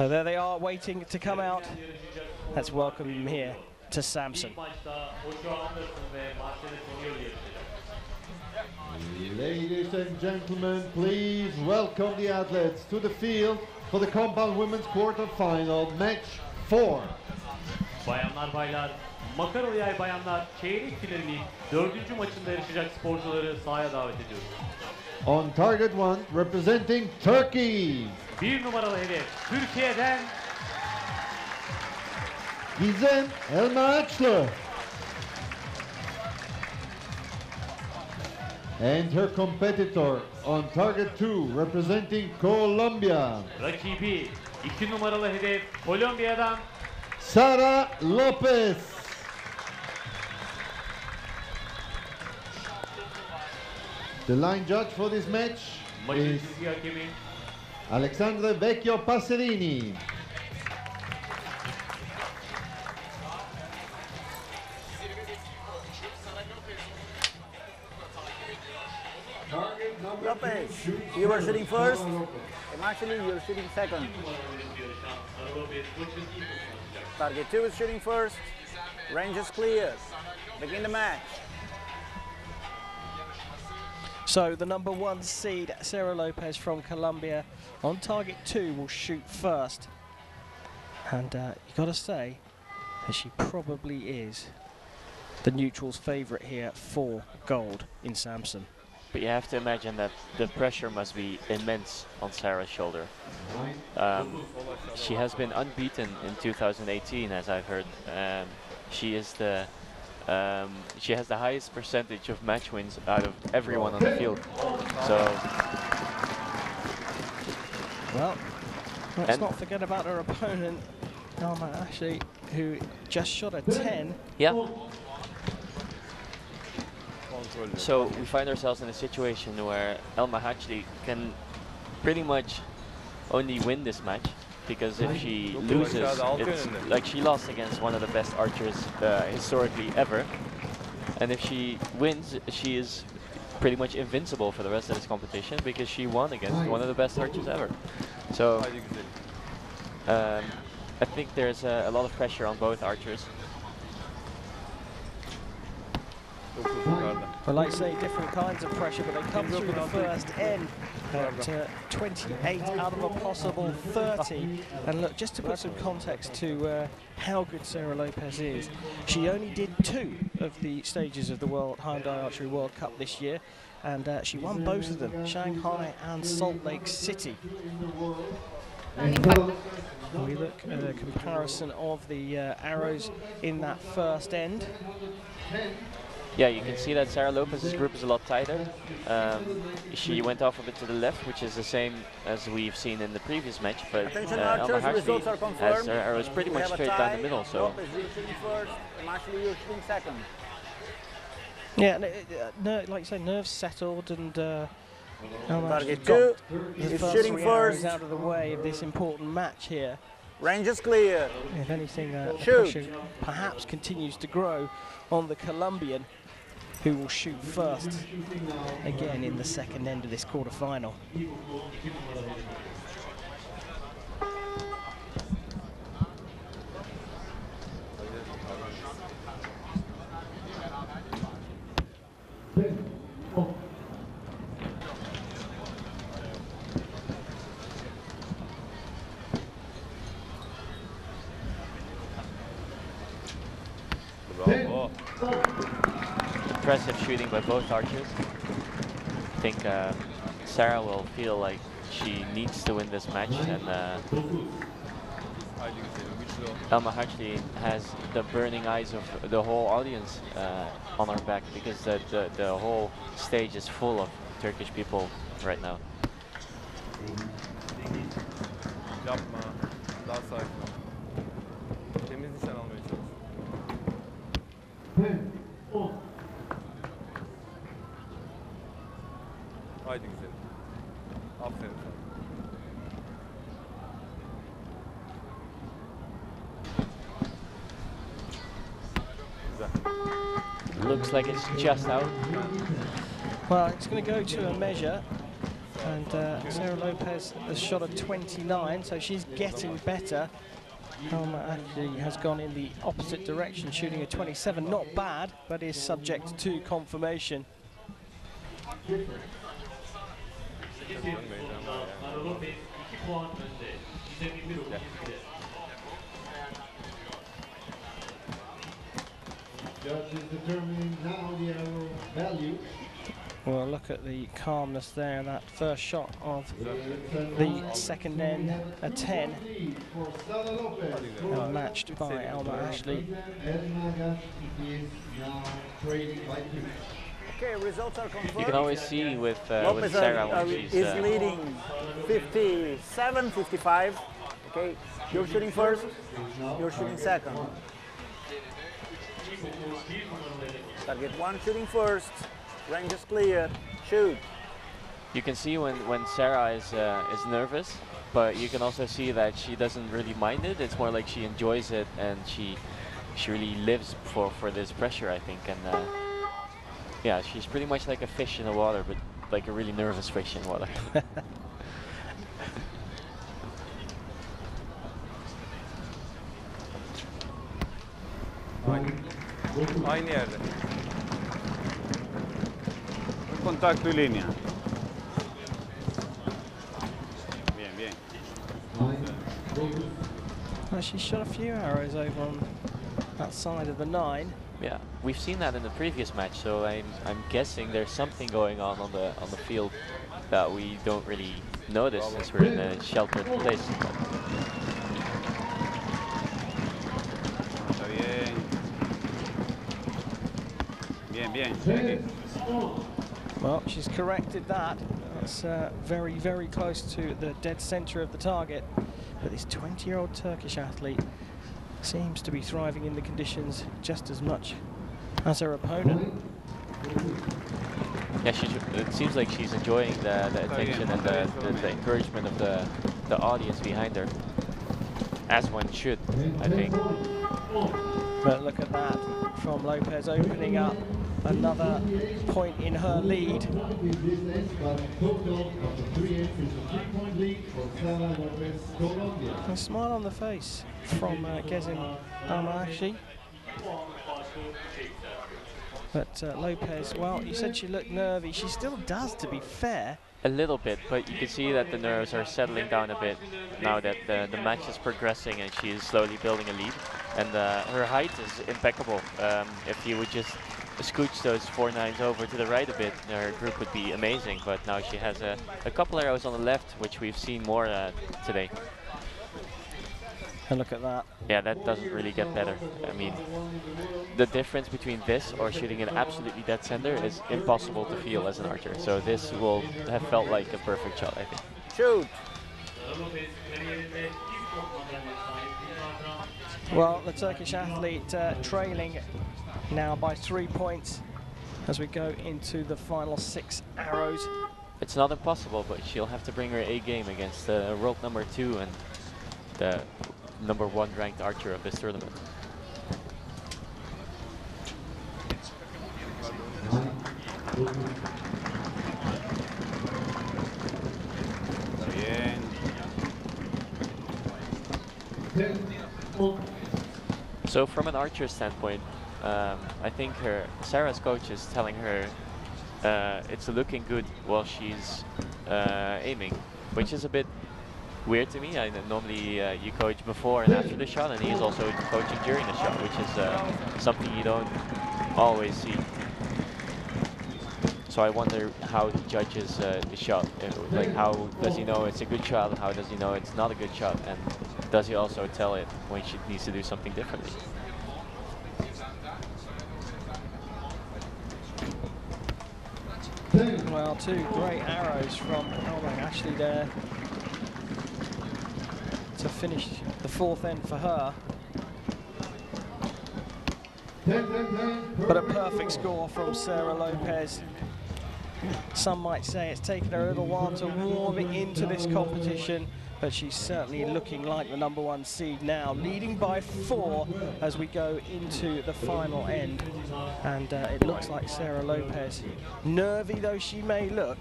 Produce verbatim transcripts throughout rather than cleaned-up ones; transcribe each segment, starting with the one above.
So there they are, waiting to come out. Let's welcome him here to Samsun. Ladies and gentlemen, please welcome the athletes to the field for the compound women's quarterfinal match four. Bayanlar baylar, Makaralı Yay bayanlar çeyrek finalinin dördüncü maçında yarışacak sporcuları sahaya davet ediyoruz. On target one, representing Turkey. Bir numaralı hedef Türkiye'den Gizem Elmaağaçlı. And her competitor on target two, representing Colombia. Rakibi iki numaralı hedef Kolombiya'dan Sara Lopez. The line judge for this match is Alexandre Vecchio Passerini. Lopez, you were shooting first, and actually you're shooting second. Target two is shooting first, range is clear, begin the match. So the number one seed, Sara Lopez from Colombia, on target two will shoot first. And uh, you got to say that she probably is the neutral's favourite here for gold in Samsun. But you have to imagine that the pressure must be immense on Sara's shoulder. Um, she has been unbeaten in two thousand eighteen, as I've heard. Um, she is the um, she has the highest percentage of match wins out of everyone on the field. So, well, let's not forget about her opponent, Norma Ashley, who just shot a ten. Yeah. So we find ourselves in a situation where Elmaağaçlı can pretty much only win this match, because if she loses, it's like she lost against one of the best archers uh, historically ever, and if she wins, she is pretty much invincible for the rest of this competition, because she won against one of the best archers ever. So um, I think there's uh, a lot of pressure on both archers. Well, like I say, different kinds of pressure, but they come through the first end at uh, twenty-eight out of a possible thirty. And look, just to put some context to uh, how good Sara Lopez is, she only did two of the stages of the World Hyundai Archery World Cup this year, and uh, she won both of them, Shanghai and Salt Lake City. We look at a comparison of the uh, arrows in that first end. Yeah, you can see that Sara Lopez's group is a lot tighter. Um, she went off a bit to the left, which is the same as we've seen in the previous match, but uh, Elmaağaçlı has her arrows pretty much straight down the middle. So yeah, no, like you say, nerves settled, and uh, Elmaağaçlı got the first three arrows out of the way of this important match here. Range is clear. If anything, uh, pressure perhaps continues to grow on the Colombian, who will shoot first again in the second end of this quarterfinal. Impressive shooting by both archers. I think uh, Sara will feel like she needs to win this match, and uh, Elmaağaçlı has the burning eyes of the whole audience uh, on her back, because the, the, the whole stage is full of Turkish people right now. Haydi güzelim. Aferin sana. Looks like it's just out. Well, it's going to go to a measure And uh, Sara Lopez has shot at twenty-nine, so she's getting better. Helma actually has gone in the opposite direction, shooting at twenty-seven. Not bad, but is subject to confirmation. Judge is determining now the arrow value. Well, look at the calmness there. That first shot of the second end, a ten, and matched by Elmaağaçlı. Okay, results are confirmed. You can always see with uh, with Sara when she's is uh, leading fifty-seven fifty-five. Okay, you're shooting first. You're shooting second. Target one shooting first. Range is clear. Shoot. You can see when when Sara is uh, is nervous, but you can also see that she doesn't really mind it. It's more like she enjoys it, and she she really lives for for this pressure, I think. And uh, yeah, she's pretty much like a fish in the water, but like a really nervous fish in water. Aynı yerde. Contacto y línea. Bien, bien. Well, she shot a few arrows over on that side of the nine. Yeah, we've seen that in the previous match, so I'm I'm guessing there's something going on on the on the field that we don't really notice since we're in a sheltered place. Está bien. Bien, bien. Aquí. Well, she's corrected that. That's uh, very, very close to the dead center of the target. But this twenty-year-old Turkish athlete seems to be thriving in the conditions just as much as her opponent. Yeah, she, it seems like she's enjoying the, the attention and the, the, the encouragement of the, the audience behind her. As one should, I think. But look at that from Lopez, opening up another point in her lead. A smile on the face from uh, Gizem Elmaağaçlı. But uh, Lopez, well, you said she looked nervy. She still does, to be fair. A little bit, but you can see that the nerves are settling down a bit now that the, the match is progressing and she is slowly building a lead. And uh, her height is impeccable. Um, if you would just scooch those four nines over to the right a bit, her group would be amazing, but now she has a, a couple arrows on the left, which we've seen more uh, today. And look at that. Yeah, that doesn't really get better. I mean, the difference between this or shooting an absolutely dead center is impossible to feel as an archer, so this will have felt like a perfect shot, I think. Shoot! Well, the Turkish athlete uh, trailing now by three points as we go into the final six arrows. It's not impossible, but she'll have to bring her A game against uh, world number two and the number one ranked archer of this tournament. So from an archer standpoint, Um, I think her Sara's coach is telling her uh, it's looking good while she's uh, aiming, which is a bit weird to me. I normally uh, you coach before and after the shot, and he's also coaching during the shot, which is uh, something you don't always see. So I wonder how he judges uh, the shot. Like, how does he know it's a good shot? How does he know it's not a good shot? And does he also tell it when she needs to do something differently? Well, two great arrows from Elmaağaçlı there to finish the fourth end for her. But a perfect score from Sara Lopez. Some might say it's taken her a little while to warm into this competition, but she's certainly looking like the number one seed now, leading by four as we go into the final end. And uh, it looks like Sara Lopez, nervy though she may look,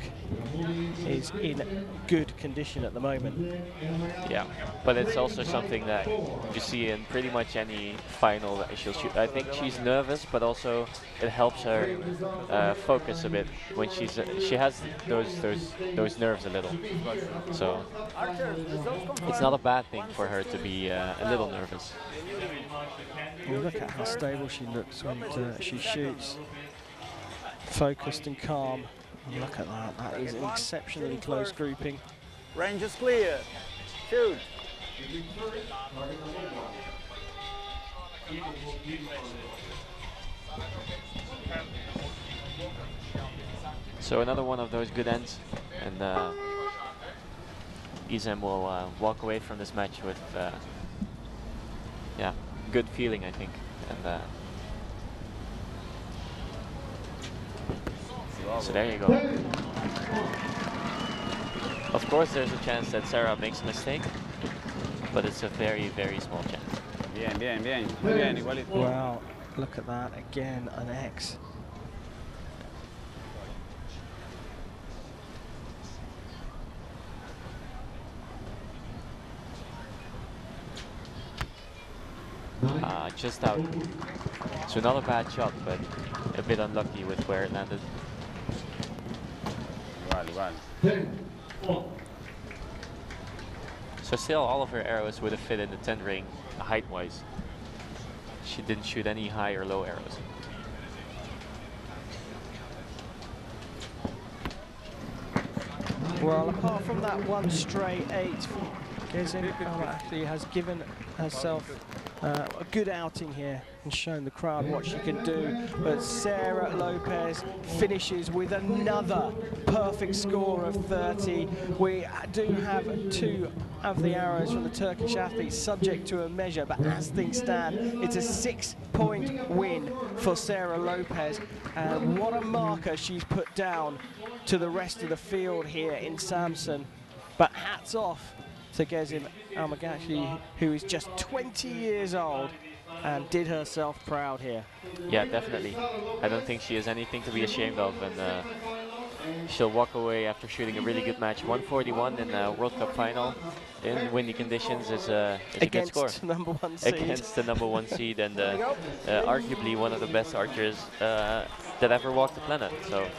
is in good condition at the moment. Yeah, but it's also something that you see in pretty much any final that she'll shoot. I think she's nervous, but also it helps her uh, focus a bit when she's uh, she has those those those nerves a little. So it's not a bad thing for her to be uh, a little nervous. Well, look at how stable she looks when uh, she shoots, focused and calm. Look at that, that is an exceptionally close grouping. Range is clear, shoot. So another one of those good ends, and uh, Gizem will uh, walk away from this match with uh, yeah, good feeling, I think. And uh, so there you go. Of course there's a chance that Sara makes a mistake, but it's a very, very small chance. Bien, bien, bien. Muy bien, igualito. Wow, look at that, again, an X. Uh, just out. So not a bad shot, but a bit unlucky with where it landed. So still all of her arrows would have fit in the ten ring height-wise. She didn't shoot any high or low arrows. Well, apart from that one straight eight, Gizem actually has given herself Uh, a good outing here and shown the crowd what she can do, but Sara Lopez finishes with another perfect score of thirty. We do have two of the arrows from the Turkish athletes subject to a measure, but as things stand, it's a six-point win for Sara Lopez. And what a marker she's put down to the rest of the field here in Samsun. But hats off to Gizem Elmaağaçlı, who is just twenty years old and did herself proud here. Yeah, definitely. I don't think she has anything to be ashamed of, and uh, she'll walk away after shooting a really good match. one forty-one in the World Cup final in windy conditions is, uh, is a good score. Against the number one seed. Against the number one seed, and uh, uh, arguably one of the best archers uh, that ever walked the planet. So.